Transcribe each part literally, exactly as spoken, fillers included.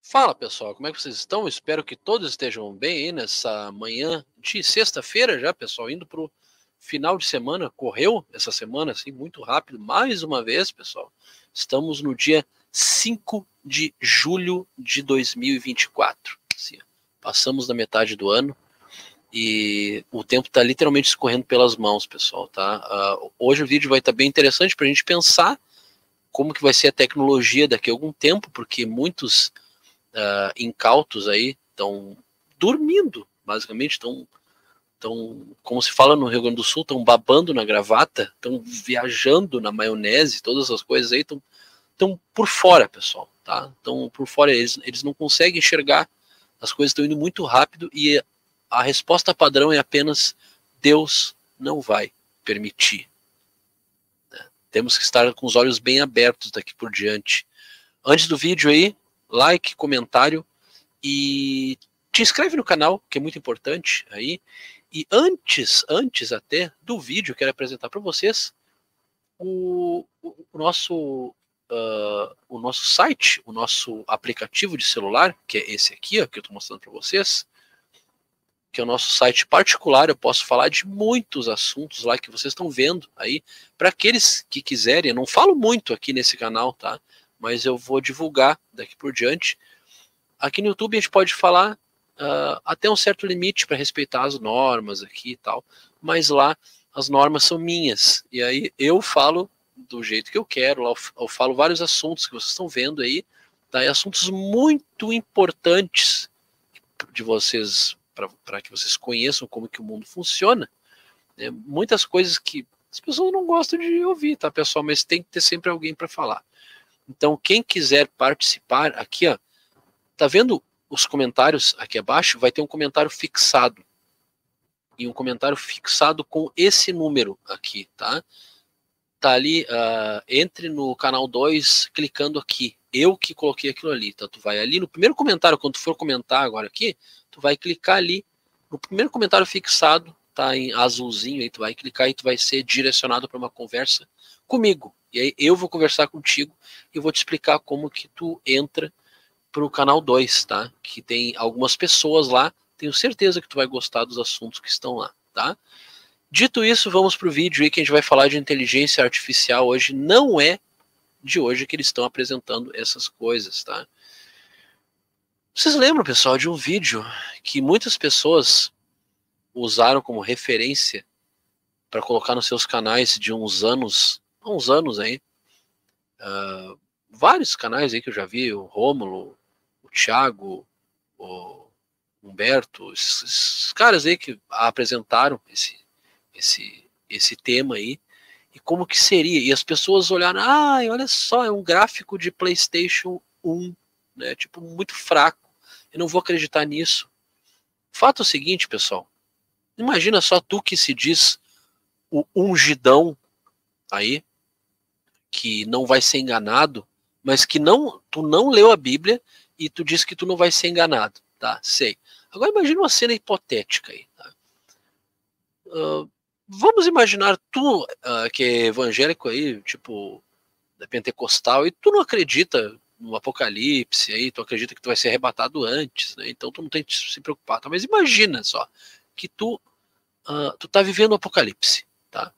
Fala pessoal, como é que vocês estão? Eu espero que todos estejam bem aí nessa manhã de sexta-feira já, pessoal, indo pro final de semana. Correu essa semana assim muito rápido, mais uma vez, pessoal. Estamos no dia cinco de julho de dois mil e vinte e quatro. Assim, passamos da metade do ano e o tempo está literalmente escorrendo pelas mãos, pessoal, tá? Uh, hoje o vídeo vai estar tá bem interessante para a gente pensar como que vai ser a tecnologia daqui a algum tempo, porque muitos uh, incautos aí estão dormindo, basicamente, estão, como se fala no Rio Grande do Sul, estão babando na gravata, estão viajando na maionese, todas essas coisas aí estão estão por fora, pessoal, tá? Estão por fora, eles, eles não conseguem enxergar, as coisas estão indo muito rápido e a resposta padrão é apenas: Deus não vai permitir. Né? Temos que estar com os olhos bem abertos daqui por diante. Antes do vídeo aí, like, comentário e te inscreve no canal, que é muito importante aí. E antes, antes até do vídeo, quero apresentar para vocês o, o, o nosso... Uh, o nosso site, o nosso aplicativo de celular, que é esse aqui, ó, que eu estou mostrando para vocês, que é o nosso site particular. Eu posso falar de muitos assuntos lá que vocês estão vendo aí, para aqueles que quiserem. Eu não falo muito aqui nesse canal, tá? Mas eu vou divulgar daqui por diante. Aqui no YouTube a gente pode falar uh, até um certo limite para respeitar as normas aqui e tal, mas lá as normas são minhas, e aí eu falo do jeito que eu quero. Lá eu falo vários assuntos que vocês estão vendo aí, tá? E assuntos muito importantes de vocês, para que vocês conheçam como que o mundo funciona. É, muitas coisas que as pessoas não gostam de ouvir, tá, pessoal? Mas tem que ter sempre alguém para falar. Então, quem quiser participar, aqui, ó, tá vendo os comentários aqui abaixo? Vai ter um comentário fixado. E um comentário fixado com esse número aqui, tá? Tá ali, uh, entre no canal dois, clicando aqui. Eu que coloquei aquilo ali, tá? Tu vai ali no primeiro comentário, quando tu for comentar agora aqui, tu vai clicar ali no primeiro comentário fixado, tá? Em azulzinho, aí tu vai clicar e tu vai ser direcionado para uma conversa comigo. E aí eu vou conversar contigo e vou te explicar como que tu entra pro canal dois, tá? Que tem algumas pessoas lá, tenho certeza que tu vai gostar dos assuntos que estão lá, tá? Dito isso, vamos para o vídeo aí, que a gente vai falar de inteligência artificial hoje. Não é de hoje que eles estão apresentando essas coisas, tá? Vocês lembram, pessoal, de um vídeo que muitas pessoas usaram como referência para colocar nos seus canais de uns anos, uns anos aí, uh, vários canais aí que eu já vi, o Rômulo, o Thiago, o Humberto, esses, esses caras aí que apresentaram esse Esse, esse tema aí, e como que seria, e as pessoas olharam: ah, olha só, é um gráfico de PlayStation um, né, tipo, muito fraco, eu não vou acreditar nisso. Fato é o seguinte, pessoal, imagina só tu que se diz o ungidão aí, que não vai ser enganado, mas que não, tu não leu a Bíblia, e tu diz que tu não vai ser enganado, tá, sei. Agora imagina uma cena hipotética aí, tá? Uh, Vamos imaginar tu, uh, que é evangélico aí, tipo, da pentecostal, e tu não acredita no apocalipse, aí, tu acredita que tu vai ser arrebatado antes, né? Então tu não tem que se preocupar, tá? Mas imagina só, que tu, uh, tu tá vivendo o apocalipse, tá?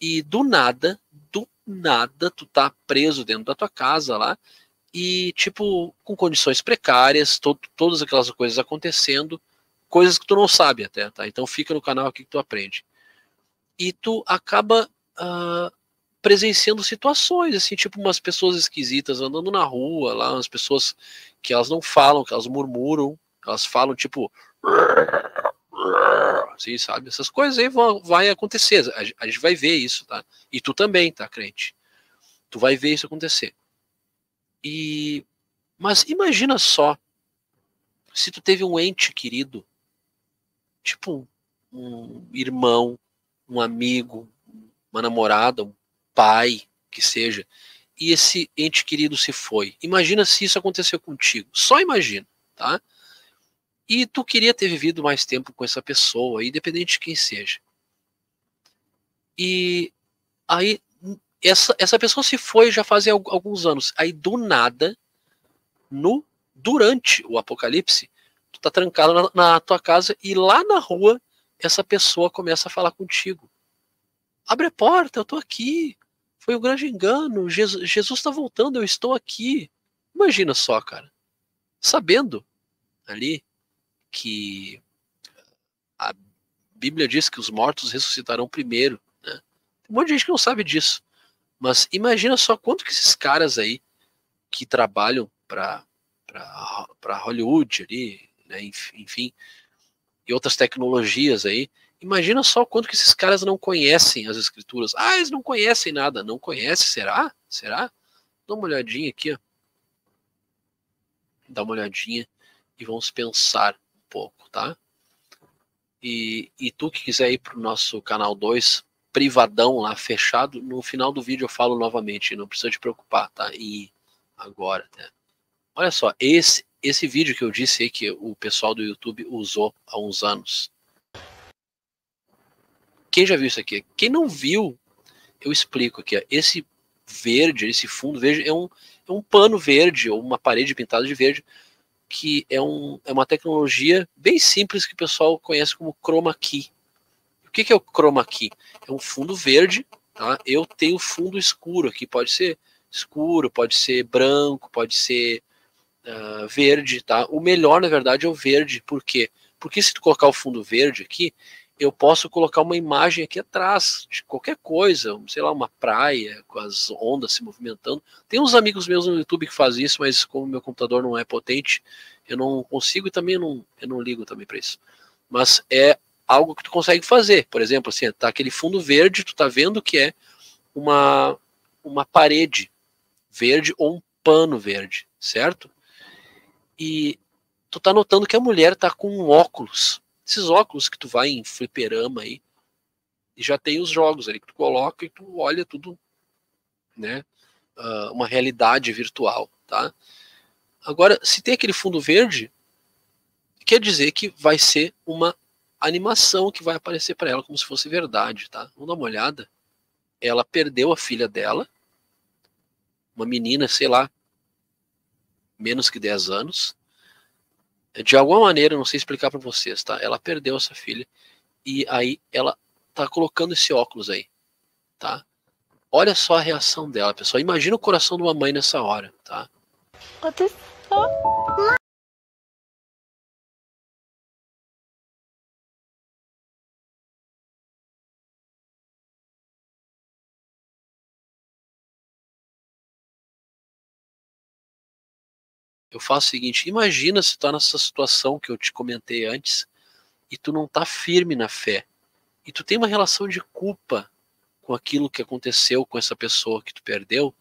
E do nada, do nada, tu tá preso dentro da tua casa lá, e tipo, com condições precárias, to todas aquelas coisas acontecendo, coisas que tu não sabe até, tá? Então fica no canal aqui que tu aprende. E tu acaba uh, presenciando situações, assim, tipo umas pessoas esquisitas andando na rua, lá, umas pessoas que elas não falam, que elas murmuram, que elas falam, tipo, assim, sabe? Essas coisas aí vão, vai acontecer, a, a gente vai ver isso, tá? E tu também, tá, crente? Tu vai ver isso acontecer. E, mas imagina só, se tu teve um ente querido, tipo um irmão, um amigo, uma namorada, um pai, que seja, e esse ente querido se foi. Imagina se isso aconteceu contigo, só imagina, tá? E tu queria ter vivido mais tempo com essa pessoa, independente de quem seja. E aí essa, essa pessoa se foi já fazia alguns anos. Aí do nada, no, durante o apocalipse, tu tá trancado na, na tua casa e lá na rua essa pessoa começa a falar contigo. Abre a porta, eu tô aqui. Foi um grande engano. Jesus, Jesus tá voltando, eu estou aqui. Imagina só, cara. Sabendo ali que a Bíblia diz que os mortos ressuscitarão primeiro, né? Tem um monte de gente que não sabe disso. Mas imagina só quanto que esses caras aí que trabalham para para Hollywood ali, né? Enfim, e outras tecnologias aí. Imagina só quanto que esses caras não conhecem as escrituras. Ah, eles não conhecem nada. Não conhecem, será? Será? Dá uma olhadinha aqui, ó. Dá uma olhadinha e vamos pensar um pouco, tá? E, e tu que quiser ir pro nosso canal dois, privadão lá, fechado, no final do vídeo eu falo novamente, não precisa te preocupar, tá? E agora, né? Olha só, esse, esse vídeo que eu disse aí que o pessoal do YouTube usou há uns anos. Quem já viu isso aqui? Quem não viu, eu explico aqui. Ó. Esse verde, esse fundo verde, é um, é um pano verde, ou uma parede pintada de verde, que é, um, é uma tecnologia bem simples que o pessoal conhece como chroma key. O que, que é o chroma key? É um fundo verde, tá? Eu tenho fundo escuro aqui, pode ser escuro, pode ser branco, pode ser uh, verde, tá? O melhor, na verdade, é o verde. Por quê? Porque se tu colocar o fundo verde aqui, eu posso colocar uma imagem aqui atrás de qualquer coisa, sei lá, uma praia com as ondas se movimentando. Tem uns amigos meus no YouTube que fazem isso, mas como meu computador não é potente, eu não consigo e também não, eu não ligo também para isso. Mas é algo que tu consegue fazer. Por exemplo, assim, tá aquele fundo verde, tu tá vendo que é uma, uma parede verde ou um pano verde, certo? E tu tá notando que a mulher tá com um óculos. Esses óculos que tu vai em fliperama aí, e já tem os jogos ali que tu coloca e tu olha tudo, né? Uh, uma realidade virtual, tá? Agora, se tem aquele fundo verde, quer dizer que vai ser uma animação que vai aparecer para ela como se fosse verdade, tá? Vamos dar uma olhada. Ela perdeu a filha dela, uma menina, sei lá, menos que dez anos. De alguma maneira, eu não sei explicar para vocês, tá? Ela perdeu essa filha e aí ela tá colocando esse óculos aí, tá? Olha só a reação dela, pessoal. Imagina o coração de uma mãe nessa hora, tá? Eu faço o seguinte, imagina se tu tá nessa situação que eu te comentei antes e tu não tá firme na fé. E tu tem uma relação de culpa com aquilo que aconteceu com essa pessoa que tu perdeu.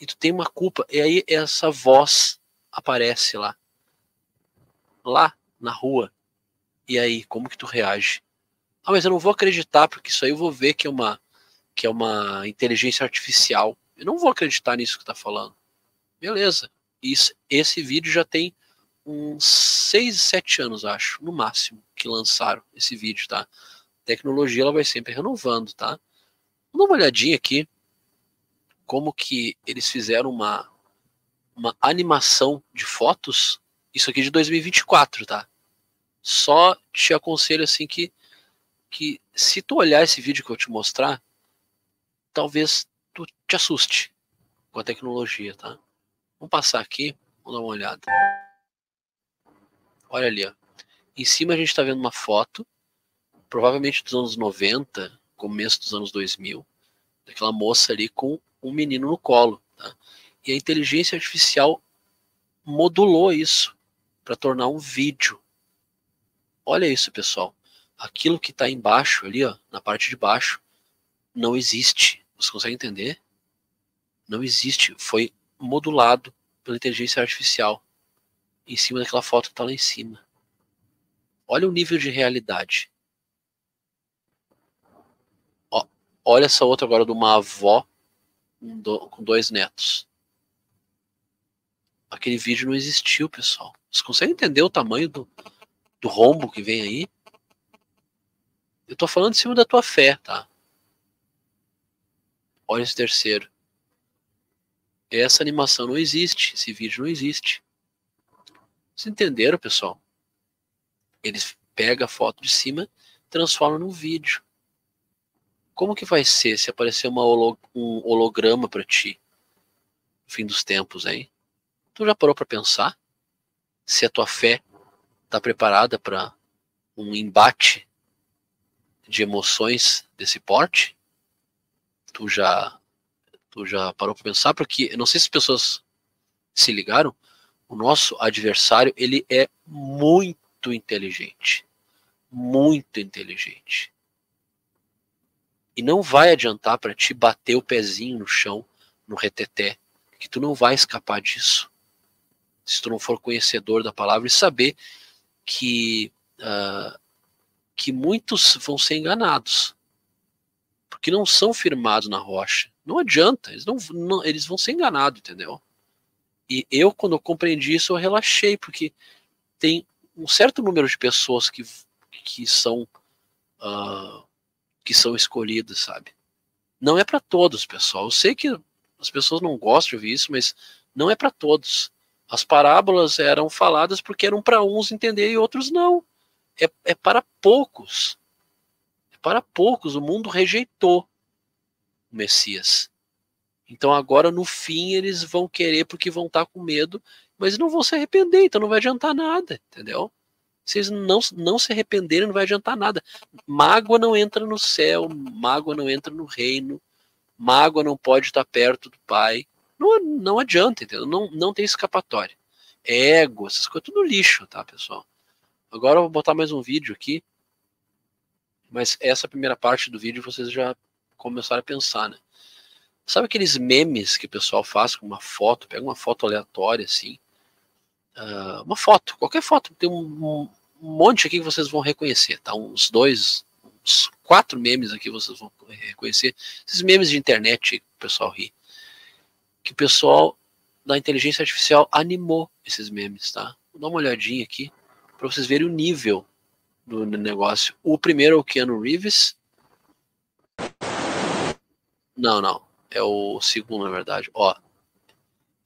E tu tem uma culpa. E aí essa voz aparece lá. Lá na rua. E aí, como que tu reage? Ah, mas eu não vou acreditar porque isso aí eu vou ver que é uma, que é uma inteligência artificial. Eu não vou acreditar nisso que tá falando. Beleza. Isso, esse vídeo já tem uns seis, sete anos, acho, no máximo, que lançaram esse vídeo, tá? A tecnologia, ela vai sempre renovando, tá? Vamos dar uma olhadinha aqui, como que eles fizeram uma, uma animação de fotos, isso aqui de dois mil e vinte e quatro, tá? Só te aconselho, assim, que, que se tu olhar esse vídeo que eu te mostrar, talvez tu te assuste com a tecnologia, tá? Vamos passar aqui, vamos dar uma olhada. Olha ali, ó. Em cima a gente está vendo uma foto, provavelmente dos anos noventa, começo dos anos dois mil, daquela moça ali com um menino no colo, tá? E a inteligência artificial modulou isso para tornar um vídeo. Olha isso, pessoal. Aquilo que está embaixo ali, ó, na parte de baixo, não existe. Você consegue entender? Não existe. Foi modulado pela inteligência artificial em cima daquela foto que tá lá em cima. Olha o nível de realidade. Ó, olha essa outra agora de uma avó com dois netos. Aquele vídeo não existiu, pessoal. Vocês conseguem entender o tamanho do, do rombo que vem aí? Eu tô falando em cima da tua fé, tá? olha esse terceiro. Essa animação não existe, esse vídeo não existe. Vocês entenderam, pessoal? Eles pegam a foto de cima, transformam num vídeo. Como que vai ser se aparecer uma holo, um holograma para ti no fim dos tempos, hein? Tu já parou para pensar se a tua fé está preparada para um embate de emoções desse porte? Tu já, tu já parou para pensar? Porque eu não sei se as pessoas se ligaram, o nosso adversário ele é muito inteligente, muito inteligente. E não vai adiantar para ti bater o pezinho no chão, no reteté, que tu não vai escapar disso. Se tu não for conhecedor da palavra e saber que, uh, que muitos vão ser enganados. Porque não são firmados na rocha. Não adianta, eles, não, não, eles vão ser enganados, entendeu? E eu, quando eu compreendi isso, eu relaxei, porque tem um certo número de pessoas que, que são... Uh, que são escolhidas, sabe? Não é para todos, pessoal. Eu sei que as pessoas não gostam de ouvir isso, mas não é para todos. As parábolas eram faladas porque eram para uns entender e outros não. É, é para poucos. É para poucos. O mundo rejeitou o Messias. Então agora, no fim, eles vão querer porque vão estar com medo, mas não vão se arrepender, então não vai adiantar nada, entendeu? Se eles não, não se arrependerem, não vai adiantar nada. Mágoa não entra no céu, mágoa não entra no reino, mágoa não pode estar perto do Pai. Não, não adianta, entendeu? Não, não tem escapatória. É ego, essas coisas, tudo lixo, tá, pessoal? Agora eu vou botar mais um vídeo aqui. Mas essa primeira parte do vídeo vocês já começaram a pensar, né? Sabe aqueles memes que o pessoal faz com uma foto, pega uma foto aleatória assim? Uh, uma foto, qualquer foto, tem um, um monte aqui que vocês vão reconhecer, tá? Uns dois, uns quatro memes aqui vocês vão reconhecer, esses memes de internet que o pessoal ri, que o pessoal da inteligência artificial animou esses memes, tá? Vou dar uma olhadinha aqui, para vocês verem o nível do negócio. O primeiro é o Keanu Reeves, não, não, é o segundo na verdade, ó.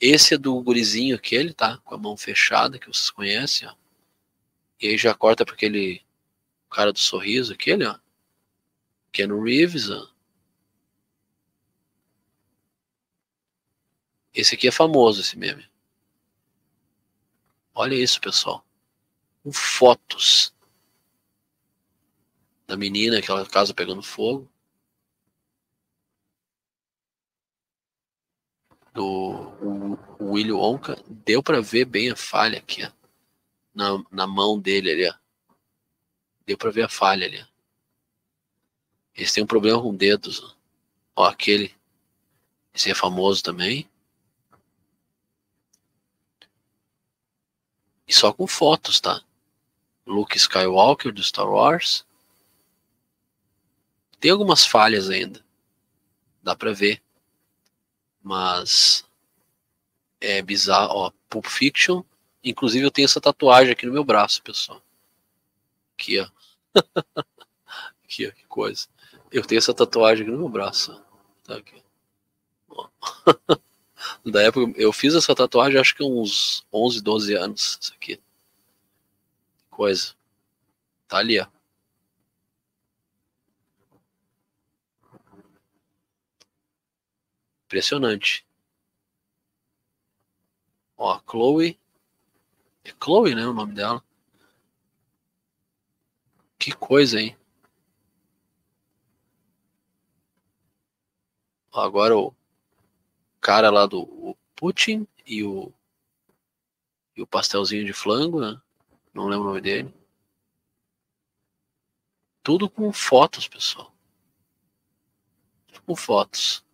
Esse é do gurizinho aquele, tá? Com a mão fechada, que vocês conhecem, ó. E aí já corta pra aquele cara do sorriso aquele, ó. Que é no Reeves, ó. Esse aqui é famoso, esse meme. Olha isso, pessoal. Com fotos. Da menina, aquela casa pegando fogo. Do Willy Wonka, deu pra ver bem a falha aqui, ó, na, na mão dele ali, ó. Deu pra ver a falha ali, ó. Esse tem um problema com dedos, ó. Ó, aquele, esse é famoso também. E só com fotos, tá? Luke Skywalker do Star Wars. Tem algumas falhas ainda, dá pra ver. Mas é bizarro, ó, Pulp Fiction. Inclusive eu tenho essa tatuagem aqui no meu braço, pessoal. Aqui, ó. Aqui, ó, que coisa. Eu tenho essa tatuagem aqui no meu braço. Tá aqui. Ó. Da época, eu fiz essa tatuagem acho que uns onze, doze anos. Isso aqui. Que coisa. Tá ali, ó. Impressionante. Ó, a Chloe. É Chloe, né? O nome dela. Que coisa, hein? Ó, agora o cara lá do o Putin e o, e o pastelzinho de flango, né? Não lembro o nome dele. Tudo com fotos, pessoal. Tudo com fotos.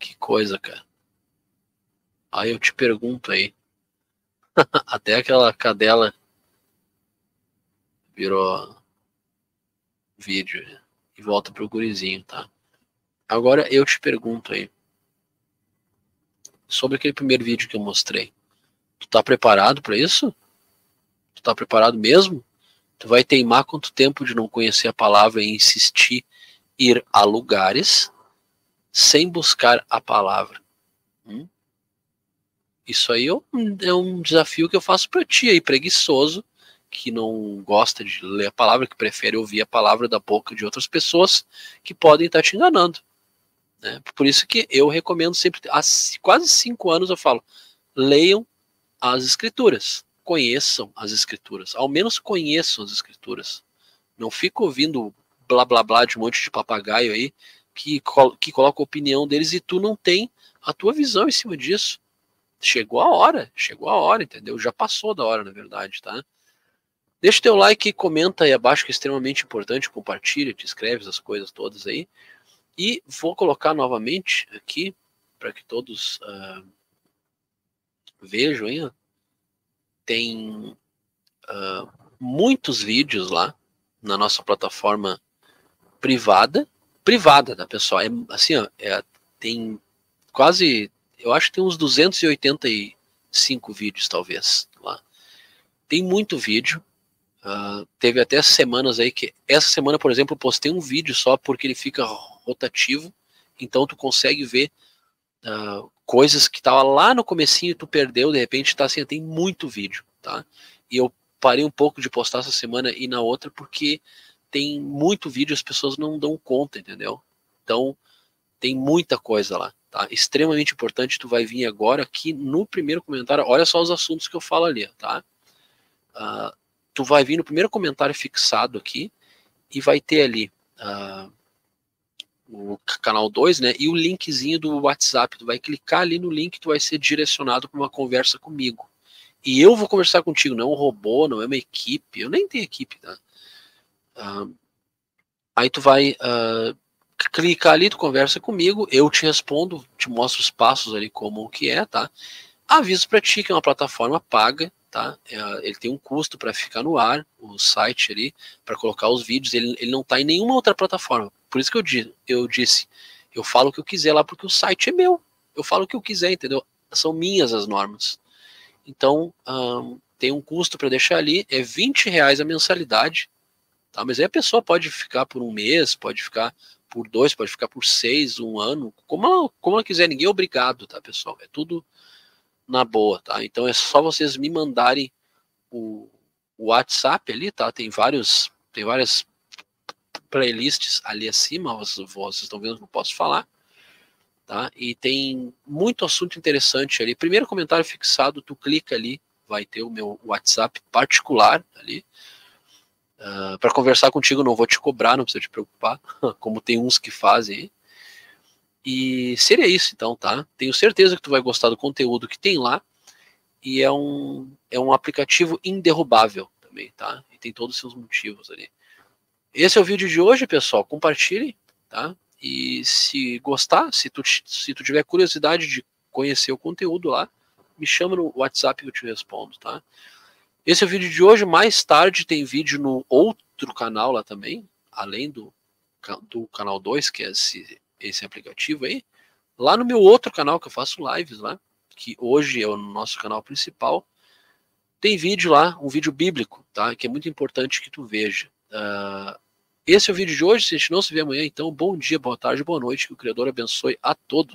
Que coisa, cara. Aí eu te pergunto aí. Até aquela cadela virou vídeo, né? E volta pro gurizinho, tá? Agora eu te pergunto aí. Sobre aquele primeiro vídeo que eu mostrei. Tu tá preparado pra isso? Tu tá preparado mesmo? Tu vai teimar quanto tempo de não conhecer a palavra e insistir ir a lugares sem buscar a palavra. Hum? Isso aí é um, é um desafio que eu faço para ti aí, preguiçoso, que não gosta de ler a palavra, que prefere ouvir a palavra da boca de outras pessoas que podem estar te enganando. Né? Por isso que eu recomendo sempre, há quase cinco anos eu falo, leiam as escrituras, conheçam as escrituras, ao menos conheçam as escrituras. Não fico ouvindo blá blá blá de um monte de papagaio aí, que, col que coloca a opinião deles e tu não tem a tua visão em cima disso. Chegou a hora, chegou a hora, entendeu? Já passou da hora, na verdade, tá? Deixa o teu like e comenta aí abaixo, que é extremamente importante, compartilha, te inscreve, essas coisas todas aí. E vou colocar novamente aqui, para que todos uh, vejam aí, ó. Tem uh, muitos vídeos lá na nossa plataforma privada, privada, tá, pessoal? É, assim, ó, é, tem quase, eu acho que tem uns duzentos e oitenta e cinco vídeos, talvez, lá. Tem muito vídeo, uh, teve até semanas aí que, essa semana, por exemplo, eu postei um vídeo só porque ele fica rotativo, então tu consegue ver uh, coisas que tava lá no comecinho e tu perdeu, de repente tá assim, tem muito vídeo, tá? E eu parei um pouco de postar essa semana e na outra, porque tem muito vídeo, as pessoas não dão conta, entendeu? Então, tem muita coisa lá, tá? Extremamente importante, tu vai vir agora aqui no primeiro comentário, olha só os assuntos que eu falo ali, tá? Uh, tu vai vir no primeiro comentário fixado aqui, e vai ter ali uh, o canal dois, né? E o linkzinho do WhatsApp, tu vai clicar ali no link, tu vai ser direcionado para uma conversa comigo. E eu vou conversar contigo, não é um robô, não é uma equipe, eu nem tenho equipe, tá? Uh, aí tu vai uh, clicar ali, tu conversa comigo, eu te respondo, te mostro os passos ali como que é, tá? Aviso pra ti que é uma plataforma paga, tá? É, ele tem um custo para ficar no ar, o site ali, para colocar os vídeos, ele, ele não tá em nenhuma outra plataforma, por isso que eu, di eu disse, eu falo o que eu quiser lá porque o site é meu, eu falo o que eu quiser, entendeu? São minhas as normas. Então, um, tem um custo para deixar ali, é vinte reais a mensalidade, tá? Mas aí a pessoa pode ficar por um mês, pode ficar por dois, pode ficar por seis, um ano, como ela, como ela quiser, ninguém é obrigado, tá, pessoal? É tudo na boa, tá? Então é só vocês me mandarem o, o WhatsApp ali, tá? Tem vários, tem várias playlists ali acima, vocês estão vendo que eu posso falar. Tá? E tem muito assunto interessante ali. Primeiro comentário fixado, tu clica ali, vai ter o meu WhatsApp particular ali. Uh, para conversar contigo, não vou te cobrar, não precisa te preocupar, como tem uns que fazem aí. E seria isso então, tá? Tenho certeza que tu vai gostar do conteúdo que tem lá. E é um, é um aplicativo inderrubável também, tá? E tem todos os seus motivos ali. Esse é o vídeo de hoje, pessoal. Compartilhem, tá? E se gostar, se tu, se tu tiver curiosidade de conhecer o conteúdo lá, me chama no WhatsApp que eu te respondo, tá? Esse é o vídeo de hoje, mais tarde tem vídeo no outro canal lá também, além do, do canal dois, que é esse, esse aplicativo aí. Lá no meu outro canal, que eu faço lives lá, que hoje é o nosso canal principal, tem vídeo lá, um vídeo bíblico, tá? Que é muito importante que tu veja. Uh, Esse é o vídeo de hoje, se a gente não se vê amanhã, então bom dia, boa tarde, boa noite, que o Criador abençoe a todos.